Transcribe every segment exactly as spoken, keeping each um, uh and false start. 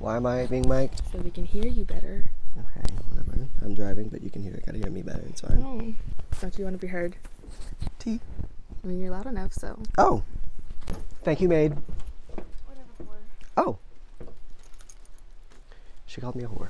Why am I being mic'd? So we can hear you better. Okay, whatever. I'm driving, but you can hear it. Gotta hear me better. It's fine. Oh. Don't you want to be heard? T. I mean, you're loud enough, so. Oh. Thank you, maid. Whatever for. Oh. She called me a whore.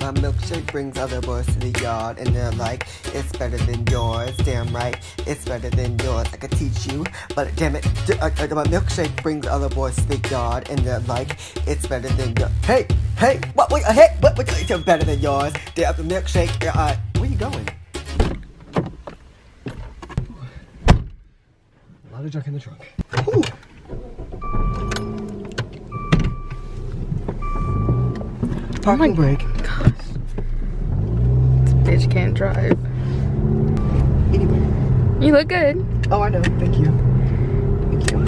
My milkshake brings other boys to the yard, and they're like, it's better than yours, damn right, it's better than yours, I could teach you, but damn it, my milkshake brings other boys to the yard, and they're like, it's better than yours, hey, hey, what, wait, hey, what, what, it's better than yours, damn the milkshake, uh, where you going? Ooh. A lot of junk in the trunk. Ooh. Parking oh break. Gosh. This bitch can't drive. Anyway. You look good. Oh, I know. Thank you. Thank you.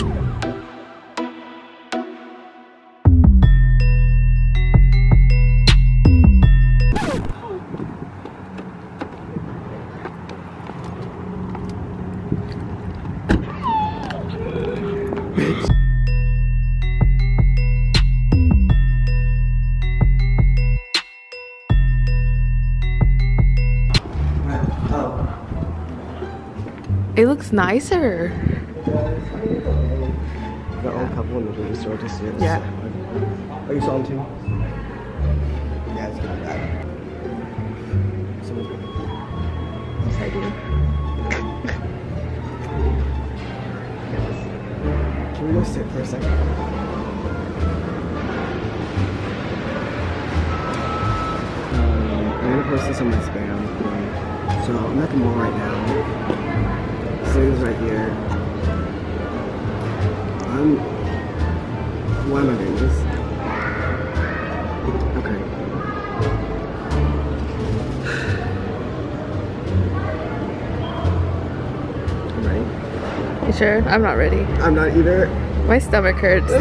It looks nicer. The old couple in the grocery store just did. Yeah. Oh, you saw him too? Yeah, it's gonna be bad. Someone's gonna be bad. Yes, I do. Can we go sit for a second? I'm gonna post this on my spam. So I'm at the mall right now. Slater's right here. I'm. Why am I doing this? Okay. I'm ready. You sure? I'm not ready. I'm not either. My stomach hurts.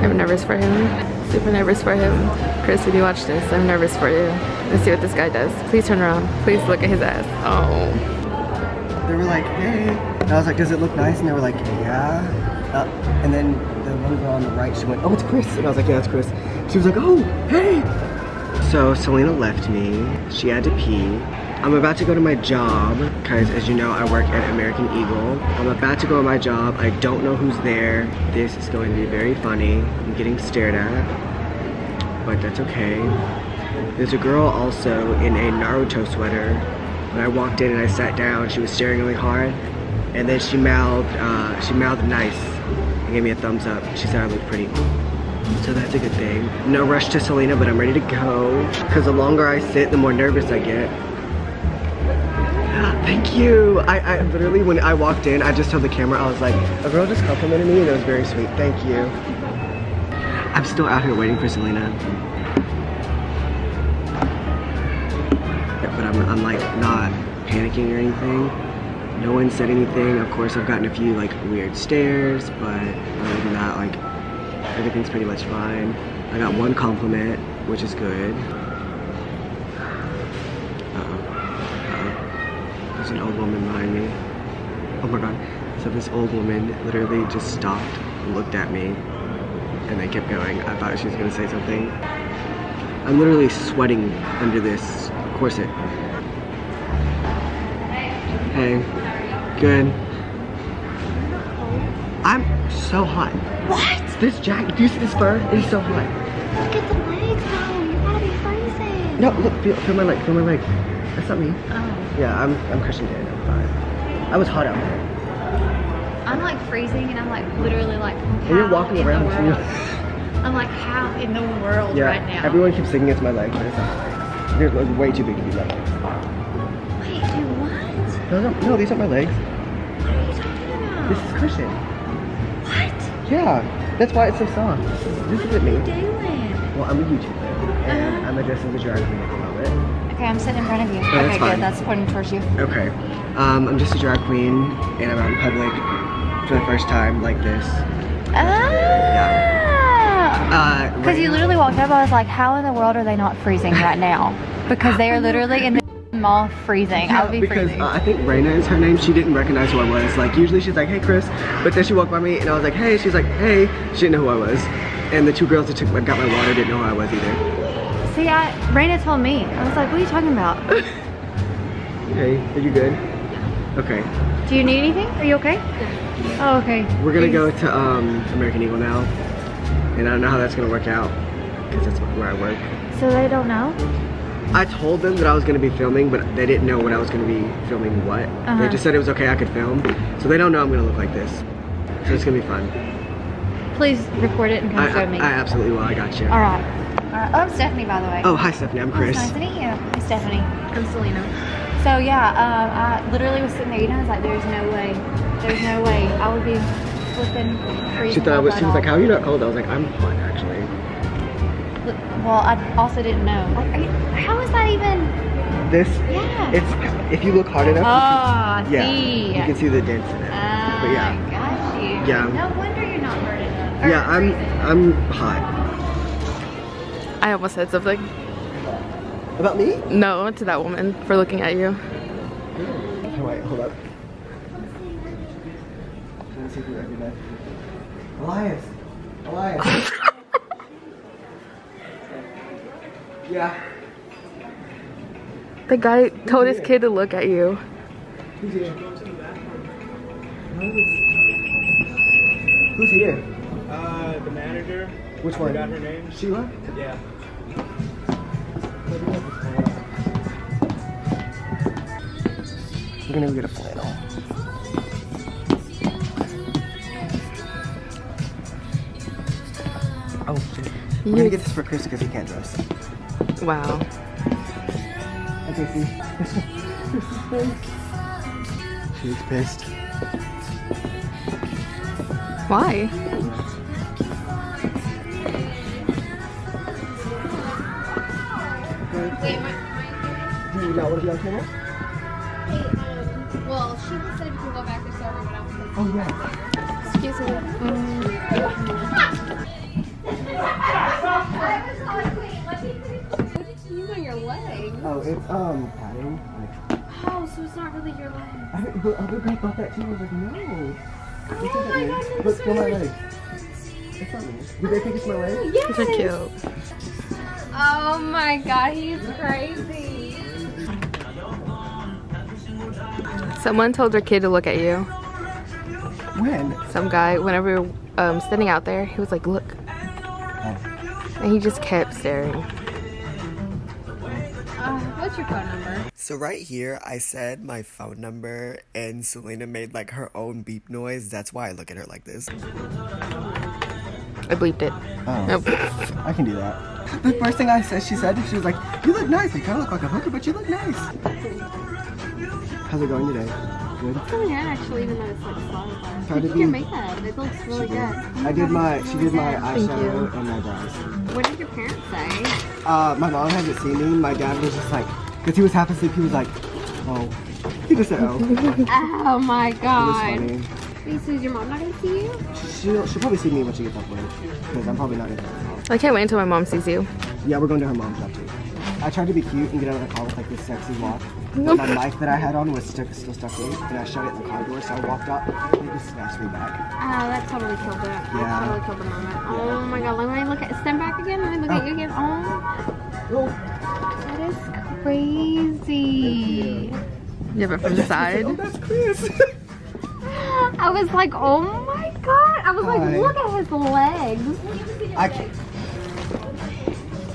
I'm nervous for him. Super nervous for him. Chris, if you watch this, I'm nervous for you. Let's see what this guy does. Please turn around. Please look at his ass. Oh. They were like, hey. And I was like, does it look nice? And they were like, yeah. Uh, and then the one girl on the right, she went, oh, it's Chris. And I was like, yeah, it's Chris. She was like, oh, hey. So Selena left me. She had to pee. I'm about to go to my job, because as you know, I work at American Eagle. I'm about to go to my job. I don't know who's there. This is going to be very funny. I'm getting stared at, but that's okay. There's a girl also in a Naruto sweater. When I walked in and I sat down, she was staring really hard, and then she mouthed, uh, she mouthed nice, and gave me a thumbs up. She said I looked pretty. So that's a good thing. No rush to Selena, but I'm ready to go, because the longer I sit, the more nervous I get. Thank you. I, I literally, when I walked in, I just told the camera, I was like, a girl just complimented me and it was very sweet. Thank you. I'm still out here waiting for Selena. Yeah, but I'm, I'm like not panicking or anything. No one said anything. Of course, I've gotten a few like weird stares, but other than that, like everything's pretty much fine. I got one compliment, which is good. There's an old woman behind me. Oh my god. So this old woman literally just stopped, looked at me, and then kept going. I thought she was gonna say something. I'm literally sweating under this corset. Hey. Hey. Good. I'm so hot. What? This jacket, do you see this fur? It is so hot. Look at the legs though. You're gotta be freezing. No, look, feel, feel my leg, feel my leg. That's not me. Oh. Yeah, I'm, I'm Christian dead. I'm fine. I was hot out there. I'm like freezing and I'm like literally like, how and you're walking in around the world? Too. I'm like, how in the world yeah, right now? Everyone keeps thinking it's my leg, but it's not my leg. They're way too big to be my legs. Wait, do what? No, no, no, these aren't my legs. What are you talking about? This is Christian. What? Yeah, that's why it's so soft. This, is, this isn't me. What are you doing? Well, I'm a YouTuber and uh-huh. I'm addressing the drag queen at the moment. Okay, I'm sitting in front of you. No, okay, fine. Good, that's pointing towards you. Okay, um, I'm just a drag queen, and I'm out in public for the first time like this. Ah! Yeah. Uh, Because you literally walked up, I was like, how in the world are they not freezing right now? Because they are literally in the mall freezing. Yeah, I would be because, freezing. Because uh, I think Raina is her name. She didn't recognize who I was. Like, usually she's like, hey, Chris. But then she walked by me and I was like, hey. She's like, hey. She didn't know who I was. And the two girls that took, got my water didn't know who I was either. See, I, Raina told me. I was like, what are you talking about? Hey, are you good? Okay. Do you need anything? Are you okay? Oh, okay. We're going to go to um, American Eagle now. And I don't know how that's going to work out. Because that's where I work. So they don't know? I told them that I was going to be filming, but they didn't know when I was going to be filming what. Uh-huh. They just said it was okay, I could film. So they don't know I'm going to look like this. So it's going to be fun. Please record it and come I, show I, me. I absolutely will. I got you. All right. All right. Oh, I'm Stephanie, by the way. Oh, hi, Stephanie. I'm Chris. Oh, nice to meet you. I'm Stephanie. I'm Selena. So yeah, uh, I literally was sitting there eating. I was like, "There's no way, there's no way I would be flipping freezing." She thought I was. She was like, "How are you not cold?" I was like, "I'm hot, actually." Well, I also didn't know. Like, are you, how is that even? This. Yeah. It's if you look hard enough. Oh, you can, I see. Yeah, you can see the dents in it. Oh, but yeah. I got you. Yeah. No wonder you're not hard enough. Yeah, I'm. I'm hot. I almost said something. About me? No, to that woman for looking at you. Oh, wait, hold up. Let's see if you recognize me. Elias! Elias! Yeah. The guy Who's told here? his kid to look at you. Who's here? Who's here? Uh, the manager. Which I one? Forgot her name. Sheila? Yeah. I'm gonna go get a flannel. Oh, I'm gonna get this for Chris because he can't dress. Wow. Okay, see. She's pissed. Why? Do you not want to be on camera? Hey, um, well, she just said if you can go back there so everyone else can. Oh, yeah. Excuse me. Um, what did you use on your leg? Oh, it's, um, padding. Like, oh, so it's not really your leg. I, the other girl thought that too. I was like, no. Oh, my God, that's so Look, still my leg. It's funny. Did they think it's my leg? Yes. These are cute. Oh my God, he's crazy. Someone told their kid to look at you. When? Some guy, whenever we were um, standing out there, he was like, look. Oh. And he just kept staring. Uh, what's your phone number? So right here, I said my phone number, and Selena made like her own beep noise. That's why I look at her like this. I bleeped it. Oh. Nope. I can do that. The first thing I said, she said, she was like, you look nice. You kind of look like a hooker, but you look nice. How's it going today? Good? It's coming out, actually, even though it's like solid. You did your makeup. It looks really good. I did my, she did my eyeshadow and my brows. What did your parents say? Uh, my mom hasn't seen me. My dad was just like, because he was half asleep, he was like, oh. He just said, oh. Oh my God. It was funny. Wait, so is your mom not going to see you? She'll, she'll probably see me when she gets up later. Because I'm probably not going to see her mom. I can't wait until my mom sees you. Yeah, we're going to her mom's after. I tried to be cute and get out of the car with like this sexy walk. But my mic that I had on was stuck, still stuck in. And I shut it in the car door, so I walked up and it just smashed me back. Oh, uh, that totally killed it. Yeah. That totally killed the moment. Oh my God, let me look at stand back again. Let me look oh. at you again. Oh. oh. That is crazy. Yeah, but from the side. Oh, that's Chris. I was like, oh my God. I was Hi. like, look at his legs. I can't.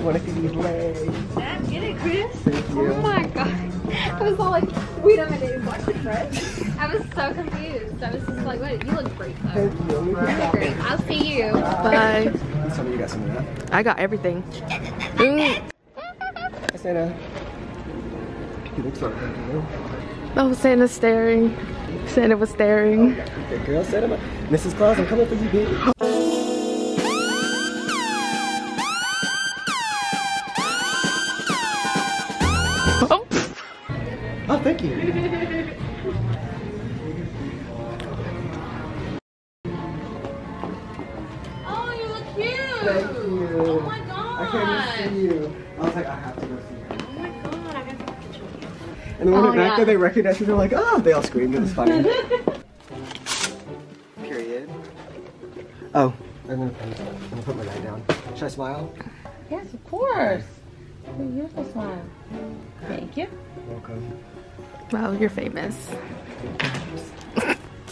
What if these legs? Get it, Chris? Thank you. Oh my God. I was all like, wait a minute, is that Chris? I was so confused. I was just like, wait, you look great, though. Thank you. You look great. I'll see you. Bye. Bye. Tell me you got some of that. I got everything. Hi, Santa. He looks like that. Oh, Santa's staring. Santa was staring. The girl said, Missus Claus, I'm coming for you, baby. Oh, oh thank you. Oh, you look cute. Thank you. Oh my god. I came to see you. I was like, I have to go see her. Oh my god, I got to picture you. And then when oh, they're yeah. back there, they recognized you. They're like, oh, they all screamed. It was funny. Period. Oh, I'm gonna, I'm gonna put my guy down. Should I smile? Yes, of course. It's a beautiful smile. Thank you. Welcome. Well, you're famous.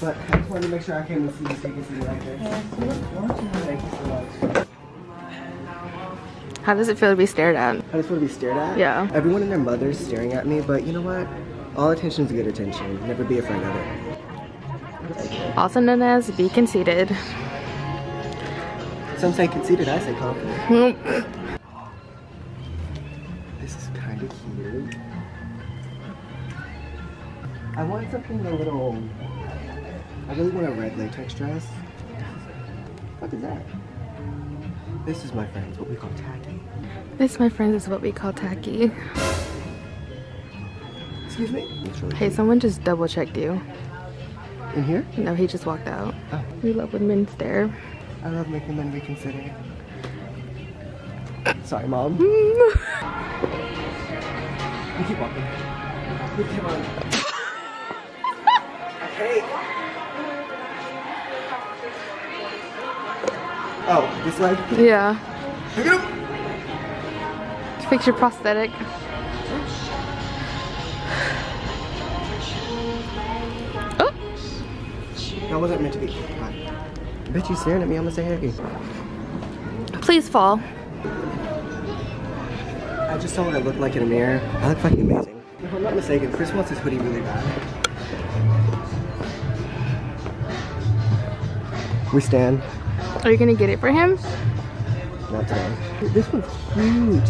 But I just wanted to make sure I came to see you so you can see me like this. Thank you so much. How does it feel to be stared at? How does it feel to be stared at? Yeah. Everyone and their mother's staring at me, but you know what? All attention's good attention. Never be afraid of it. Also known as be conceited. Some say conceited, I say confident. This is kind of cute. I want something a little... I really want a red latex dress. What is that? This is my friends, what we call tacky. This, my friends, is what we call tacky. Excuse me? Really hey, cute. Someone just double checked you. In here? No, he just walked out. Oh. We love when men stare. I love making men reconsider. Sorry, Mom. You keep walking. You keep on. Hey. Oh, this leg? Yeah. Pick it up! To fix your prosthetic. Oh! That wasn't meant to be. Bitch, you staring at me, I'm gonna say hey. Please fall. I just saw what I looked like in a mirror. I look fucking amazing. If I'm not mistaken, Chris wants his hoodie really bad. We stand. Are you gonna get it for him? Not today. This one's cute.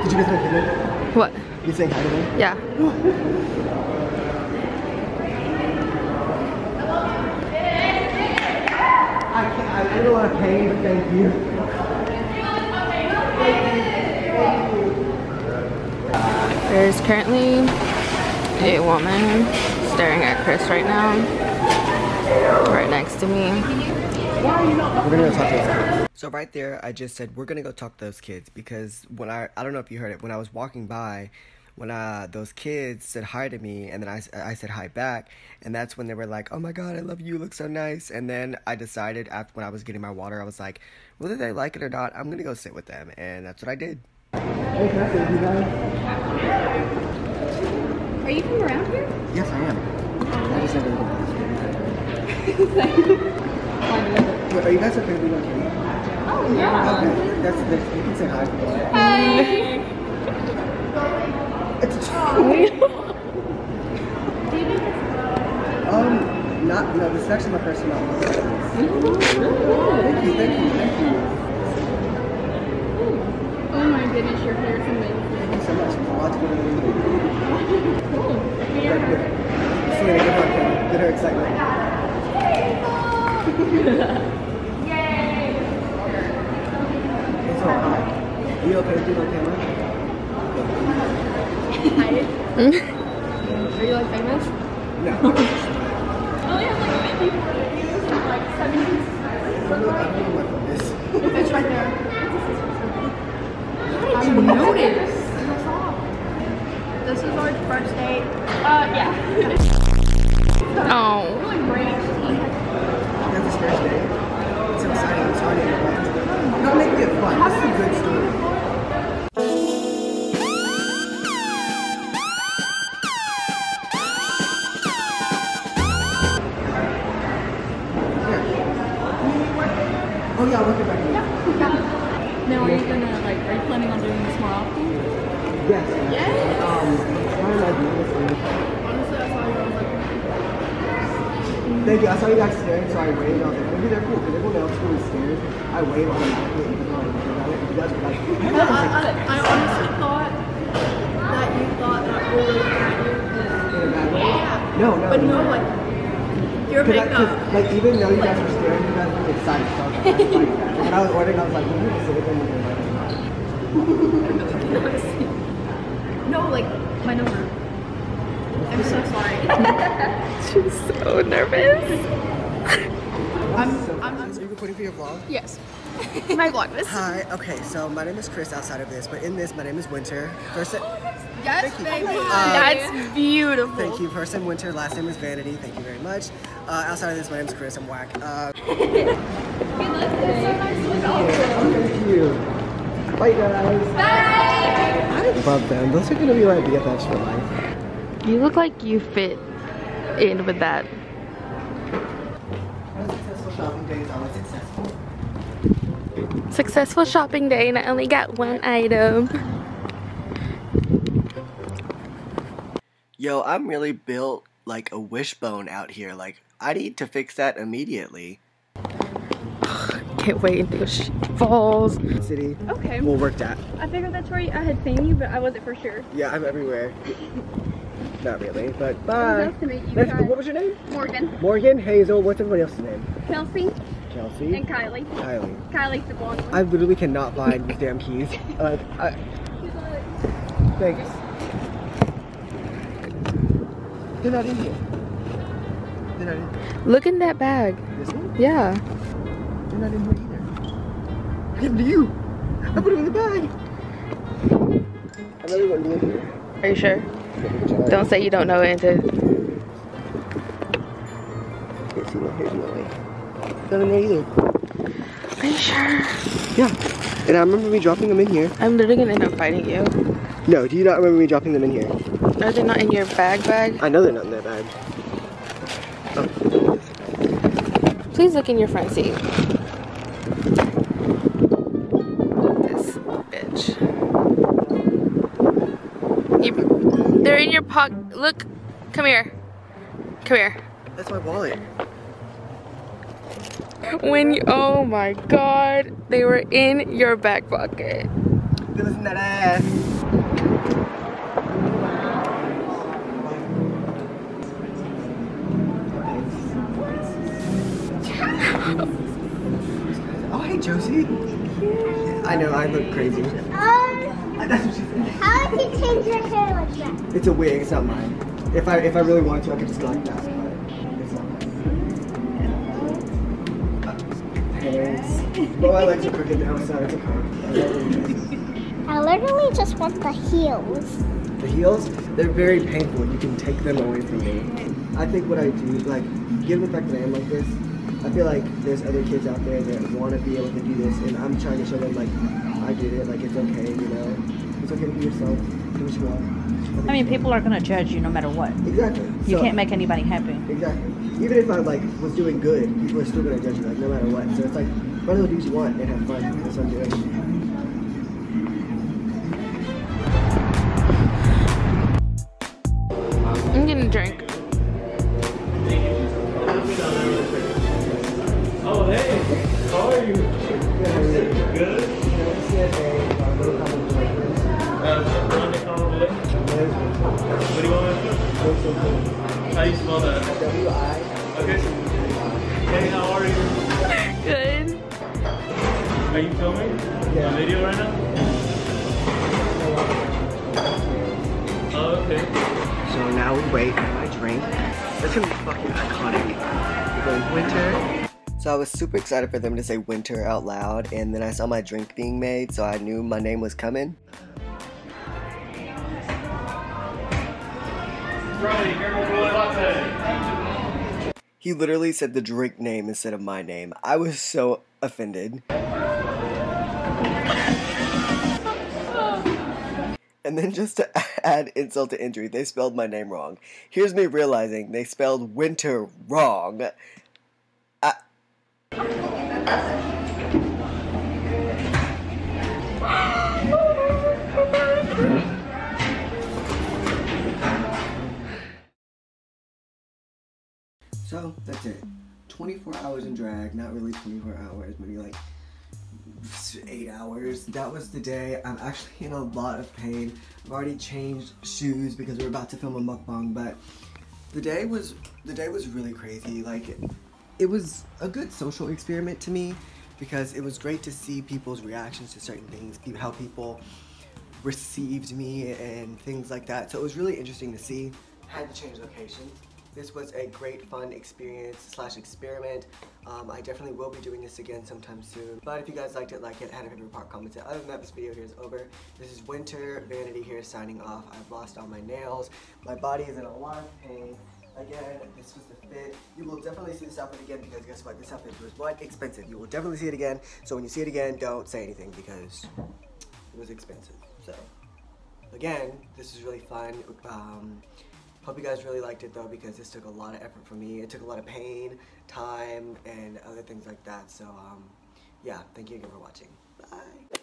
Did you get my dinner? What? You saying hi to me? Yeah. I can't, I really want to pay, but thank you. There's currently a woman staring at Chris right now, right next to me. We're gonna go talk to those. So right there, I just said we're gonna go talk to those kids because when I I don't know if you heard it when I was walking by, when uh those kids said hi to me and then I I said hi back, and that's when they were like, oh my god, I love you, you look so nice. And then I decided after when I was getting my water, I was like, whether they like it or not, I'm gonna go sit with them, and that's what I did. Hey, can I sit with you guys? Are you from around here? Yes, I am. I just never lived. Wait, are you guys okay with me? Oh, yeah. Okay. That's the best. You can say hi. Hi. It's a child. Um, not, no, this is actually my first time. Oh, thank you, thank you, thank you. Oh my goodness, your hair is amazing. Thank you so much. I'm about to go to the movie. Get her excitement. Yay! It's all right. Are you okay with it on camera? Hi. Are you like famous? No. I only have like fifty views and like seventy subscribers. It's right there. I noticed. This is our first date. Uh, yeah. Oh. Really great. That's his first day. It's exciting. It's already in the way. Don't make me a fun. This is a good story. Yeah. Oh yeah, look at that. Yeah. Yeah. Now are you gonna like? Are you planning on doing this more often? Yes. Yes. Um. Why am I doing this? Thank you. I saw you guys staring, so I waved. I was like, maybe they're cool, because everyone else who was staring, I waved on the balcony, even though I didn't know about it. You guys were like, hey, I, I, I honestly thought that you thought that all of you in a bad way. Yeah. No, no. But no, no. Like, your makeup. I, like, even though you guys were staring, you guys were excited. So I was like, when I was ordering, I was like, maybe it's a good thing to do. No, like, my number. I'm so sorry. She's so nervous. I'm, I'm, so are you recording for your vlog? Yes. My vlogmas. Hi. Okay, so my name is Chris outside of this, but in this, my name is Winter. First, yes, thank you. Um, that's beautiful. Thank you. First name Winter, last name is Vanity. Thank you very much. Uh, outside of this, my name is Chris. I'm whack. Uh, thank you. Bye, guys. Bye. I love them. Those are going to be my B F Fs for life. You look like you fit in with that. Successful shopping day is always successful. Successful shopping day, and I only got one item. Yo, I'm really built like a wishbone out here. Like, I need to fix that immediately. Can't wait until she falls. City. Okay. We'll work that. I figured that's where I had seen you, but I wasn't for sure. Yeah, I'm everywhere. Not really, but bye. Nice to meet you. Nice guys. What was your name? Morgan. Morgan Hazel. What's everybody else's name? Kelsey. Kelsey. And Kylie. Kylie. Kylie's the blonde one. I literally cannot find these damn keys. Like, I... Thanks. They're not in here. They're not in here. Look in that bag. This one? Yeah. They're not in here either. What happened to you? I put them in the bag. I know they wouldn't be in here. Are you sure? Don't say you don't know it. Can't see no hair, no way. Not in there either. Are you sure? Yeah. And I remember me dropping them in here. I'm literally gonna end up fighting you. No, do you not remember me dropping them in here? Are they not in your bag bag? I know they're not in that bag. Oh. Please look in your front seat. This bitch. You, they're in your pocket. Look. Come here. Come here. That's my wallet. When you, oh my god, they were in your back pocket. It was in that ass. Oh, hey Josie. I know, I look crazy. Um, How did you change your hair like that? It's a wig, it's not mine. If I if I really wanted to, I could just go like that. Well, I like to cook it now, so it's a car. I literally just want the heels. The heels? They're very painful. You can take them away from me. I think what I do, like, given the fact that I am like this, I feel like there's other kids out there that want to be able to do this, and I'm trying to show them, like, I did it, like, it's okay, you know? It's okay to be yourself. Do what you want. I, I mean, people are going to judge you no matter what. Exactly. You so, can't make anybody happy. Exactly. Even if I, like, was doing good, people are still going to judge you, like, no matter what. So it's like, might as well do what you want and have fun. That's what I'm doing. I'm getting a drink. Oh, hey. How are you? Good. What do you want? How do you spell that? W I. Okay. Hey, how are you? Good. Are you filming yeah. a video right now? Oh, okay. So now we wait for my drink. That's gonna be fucking iconic. We're going Winter. So I was super excited for them to say Winter out loud, and then I saw my drink being made, so I knew my name was coming. He literally said the drink name instead of my name. I was so offended. And then just to add insult to injury, they spelled my name wrong. Here's me realizing they spelled Winter wrong. I so that's it. twenty-four hours in drag, not really twenty-four hours, maybe like eight hours. That was the day. I'm actually in a lot of pain. I've already changed shoes because we're about to film a mukbang, but the day was the day was really crazy. Like it, it was a good social experiment to me because it was great to see people's reactions to certain things, how people received me and things like that. So it was really interesting to see. Had to change locations. This was a great fun experience slash experiment. Um, I definitely will be doing this again sometime soon. But if you guys liked it, like it, had a favorite part, comment it. Other than that, this video here is over. This is Winter Vanity here signing off. I've lost all my nails. My body is in a lot of pain. Again, this was the fit. You will definitely see this outfit again because guess what? This outfit was what? Expensive. You will definitely see it again. So when you see it again, don't say anything because it was expensive. So again, this is really fun. Um, Hope you guys really liked it though, because this took a lot of effort for me. It took a lot of pain, time, and other things like that. So um, yeah, thank you again for watching. Bye.